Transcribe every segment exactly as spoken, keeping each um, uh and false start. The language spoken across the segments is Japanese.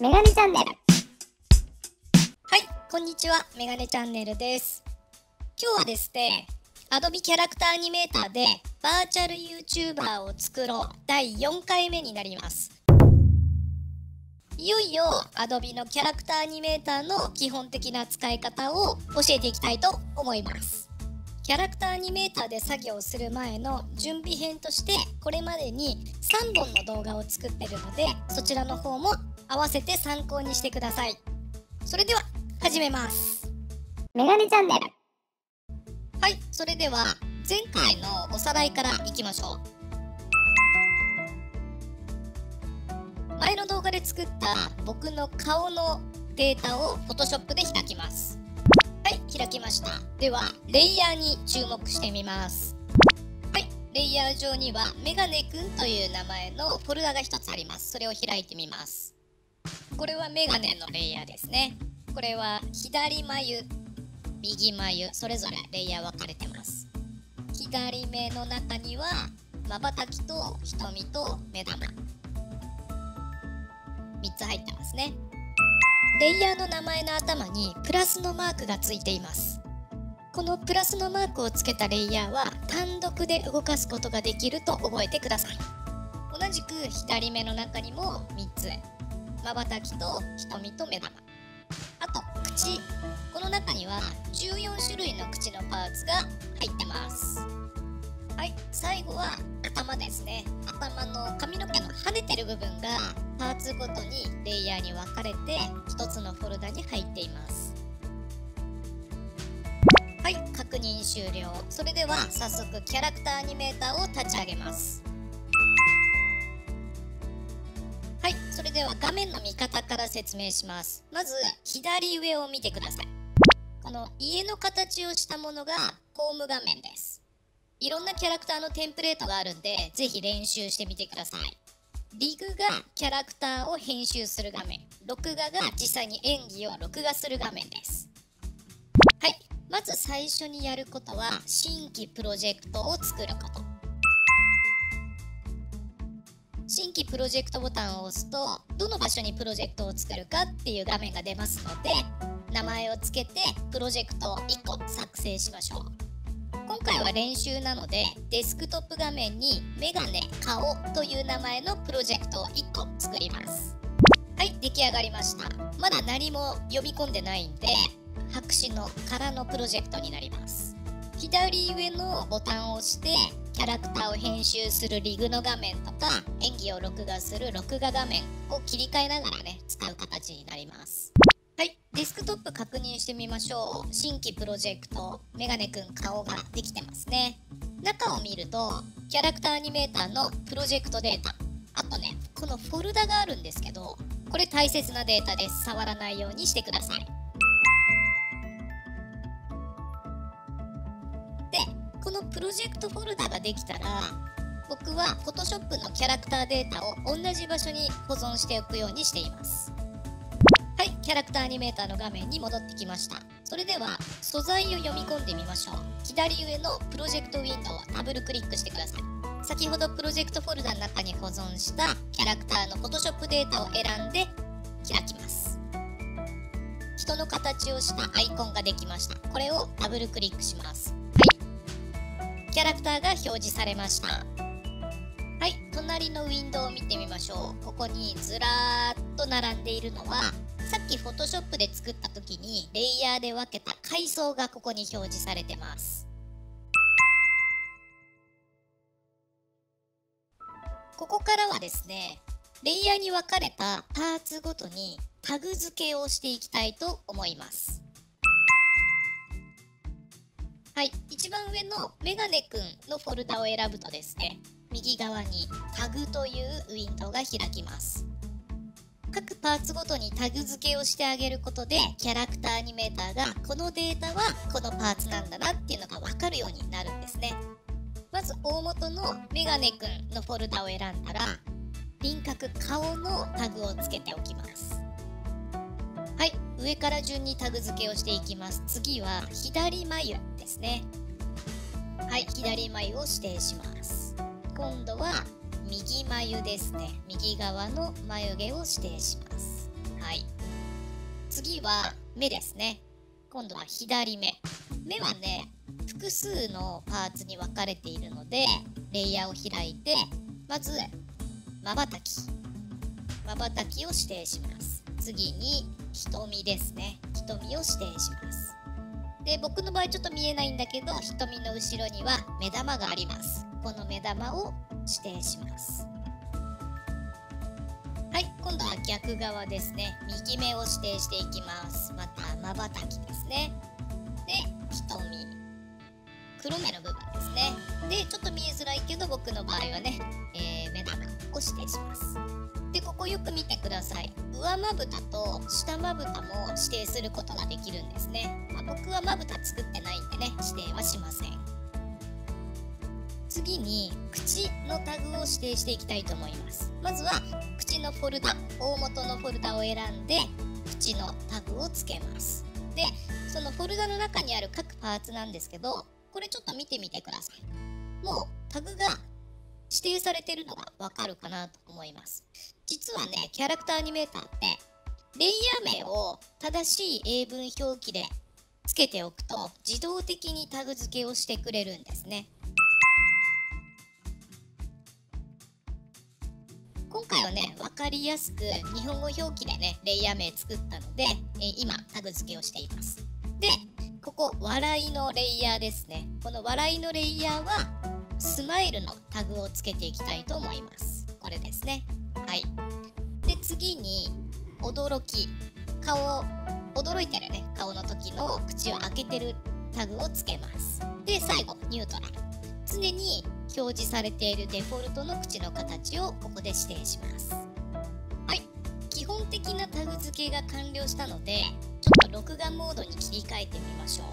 メガネチャンネル。はい、こんにちは、メガネチャンネルです。今日はですね、Adobe キャラクターアニメーターでバーチャル YouTuber を作ろうだいよんかいめになります。いよいよ Adobe のキャラクターアニメーターの基本的な使い方を教えていきたいと思います。キャラクターアニメーターで作業をする前の準備編として、これまでにさんぼんの動画を作ってるので、そちらの方も合わせて参考にしてください。それでは始めます。メガネチャンネル。はい、それでは前回のおさらいからいきましょう。前の動画で作った僕の顔のデータを Photoshop で開きます。はい、開きました。では、レイヤーに注目してみます。はい、レイヤー上にはメガネくんという名前のフォルダがひとつあります。それを開いてみます。これはメガネのレイヤーですね。これは左眉、右眉、それぞれレイヤー分かれてます。左目の中には瞬きと瞳と目玉。みっつ入ってますね。レイヤーの名前の頭にプラスのマークがついています。このプラスのマークをつけたレイヤーは単独で動かすことができると覚えてください。同じく左目の中にもみっつ、瞬きと瞳と目玉、あと口、この中にはじゅうよんしゅるいの口のパーツが入ってます。はい、最後は頭ですね。頭の髪の毛の跳ねてる部分がパーツごとにレイヤーに分かれてひとつのフォルダに入っています。はい、確認終了。それでは早速キャラクターアニメーターを立ち上げます。はい、それでは画面の見方から説明します。まず左上を見てください。この家の形をしたものがホーム画面です。いろんなキャラクターのテンプレートがあるんで、ぜひ練習してみてください。リグがキャラクターを編集する画面、録画が実際に演技を録画する画面です。はい、まず最初にやることは、新規プロジェクトを作ること。新規プロジェクトボタンを押すと、どの場所にプロジェクトを作るかっていう画面が出ますので、名前をつけてプロジェクトをいっこ作成しましょう。今回は練習なので、デスクトップ画面にメガネ顔という名前のプロジェクトをいっこ作ります。はい、出来上がりました。まだ何も呼び込んでないんで、白紙の空のプロジェクトになります。左上のボタンを押してキャラクターを編集するリグの画面とか、演技を録画する録画画面を切り替えながらね、使う形になります。はい、デスクトップ確認してみましょう。新規プロジェクト、メガネくん顔ができてますね。中を見ると、キャラクターアニメーターのプロジェクトデータ。あとね、このフォルダがあるんですけど、これ大切なデータです。触らないようにしてください。で、このプロジェクトフォルダができたら、僕は Photoshop のキャラクターデータを同じ場所に保存しておくようにしています。はい、キャラクターアニメーターの画面に戻ってきました。それでは素材を読み込んでみましょう。左上のプロジェクトウィンドウをダブルクリックしてください。先ほどプロジェクトフォルダの中に保存したキャラクターの Photoshop データを選んで開きます。人の形をしたアイコンができました。これをダブルクリックします。はい、キャラクターが表示されました。はい、隣のウィンドウを見てみましょう。ここにずらーっと並んでいるのは、さっき Photoshop で作った時にレイヤーで分けた階層がここに表示されてます。ここからはですね、レイヤーに分かれたパーツごとにタグ付けをしていきたいと思います。はい、一番上のメガネくんのフォルダを選ぶとですね、右側にタグというウィンドウが開きます。各パーツごとにタグ付けをしてあげることで、キャラクターアニメーターがこのデータはこのパーツなんだなっていうのが分かるようになるんですね。まず大元のメガネくんのフォルダを選んだら、輪郭顔のタグをつけておきます。はい、上から順にタグ付けをしていきます。次は左眉ですね。はい、左眉を指定します。今度は右眉ですね。右側の眉毛を指定します。はい。次は目ですね。今度は左目。目はね、複数のパーツに分かれているので、レイヤーを開いて、まず、まばたき。まばたきを指定します。次に、瞳ですね。瞳を指定します。で、僕の場合ちょっと見えないんだけど、瞳の後ろには目玉があります。この目玉を指定します。はい、今度は逆側ですね。右目を指定していきます。また、まばたきですね。で、瞳。黒目の部分ですね。で、ちょっと見えづらいけど、僕の場合はね、えー、目玉を指定します。で、ここよく見てください。上まぶたと下まぶたも指定することができるんですね。まあ、僕はまぶた作ってないんでね、指定はしません。次に、口のタグを指定していきたいと思います。まずは、口のフォルダ、大元のフォルダを選んで、口のタグをつけます。で、そのフォルダの中にある各パーツなんですけど、これちょっと見てみてください。もう、タグが指定されてるのがわかるかなと思います。実はね、キャラクターアニメーターって、レイヤー名を正しい英文表記でつけておくと、自動的にタグ付けをしてくれるんですね。今回はね、分かりやすく日本語表記でね、レイヤー名作ったので、えー、今、タグ付けをしています。で、ここ、笑いのレイヤーですね。この笑いのレイヤーは、スマイルのタグをつけていきたいと思います。これですね。はい。で、次に、驚き。顔、驚いてるね。顔の時の口を開けてるタグをつけます。で、最後、ニュートラル。常に、表示されているデフォルトの口の形をここで指定します。はい。基本的なタグ付けが完了したので、ちょっと録画モードに切り替えてみましょう。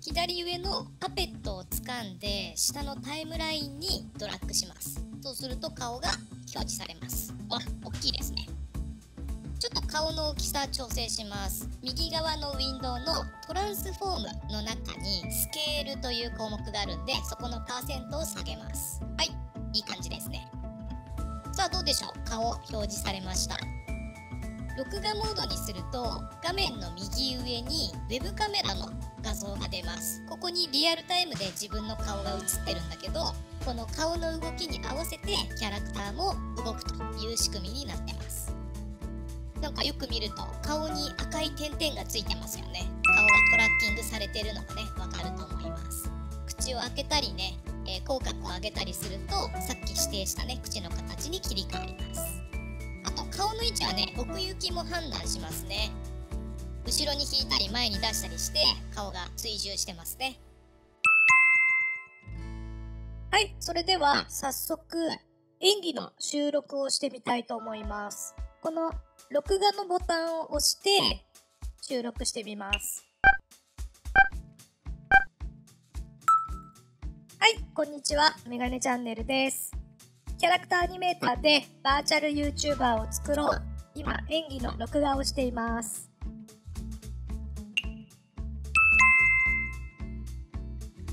左上のパペットを掴んで、下のタイムラインにドラッグします。そうすると顔が表示されます。あ、大きいですね。ちょっと顔の大きさ調整します。右側のウィンドウのトランスフォームの中にスケールという項目があるんで、そこのパーセントを下げます。はい、いい感じですね。さあどうでしょう？顔表示されました。録画モードにすると、画面の右上に Web カメラの画像が出ます。ここにリアルタイムで自分の顔が映ってるんだけど、この顔の動きに合わせてキャラクターも動くという仕組みになってます。なんかよく見ると顔に赤い点々がついてますよね。顔がトラッキングされてるのがね、わかると思います。口を開けたりね、えー、口角を上げたりすると、さっき指定したね、口の形に切り替わります。あと、顔の位置はね、奥行きも判断しますね。後ろに引いたり前に出したりして、顔が追従してますね。はい、それでは早速、演技の収録をしてみたいと思います。この録画のボタンを押して収録してみます。はい、こんにちは。メガネチャンネルです。キャラクターアニメーターでバーチャル YouTuber を作ろう。今、演技の録画をしています。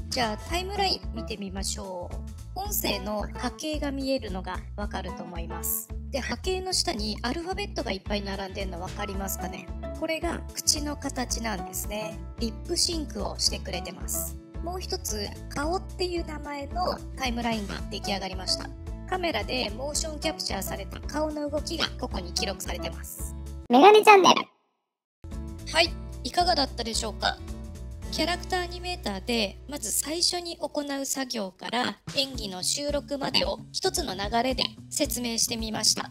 じゃあ、タイムライン見てみましょう。音声の波形が見えるのがわかると思います。で、波形の下にアルファベットがいっぱい並んでるの分かりますかね。これが口の形なんですね。リップシンクをしてくれてます。もう一つ、顔っていう名前のタイムラインが出来上がりました。カメラでモーションキャプチャーされた顔の動きがここに記録されてます。メガネチャンネル。はい、いかがだったでしょうか。キャラクターアニメーターでまず最初に行う作業から演技の収録までを一つの流れで説明してみました。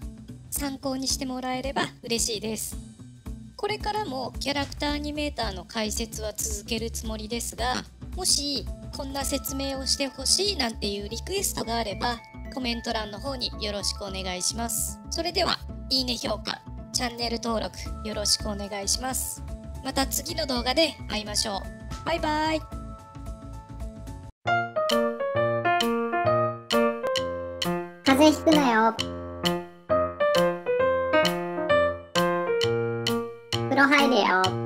参考にしてもらえれば嬉しいです。これからもキャラクターアニメーターの解説は続けるつもりですが、もしこんな説明をしてほしいなんていうリクエストがあればコメント欄の方によろしくお願いします。それでは、いいね評価、チャンネル登録よろしくお願いします。また次の動画で会いましょう。バイバイ。風邪ひくなよ。風呂入れよ。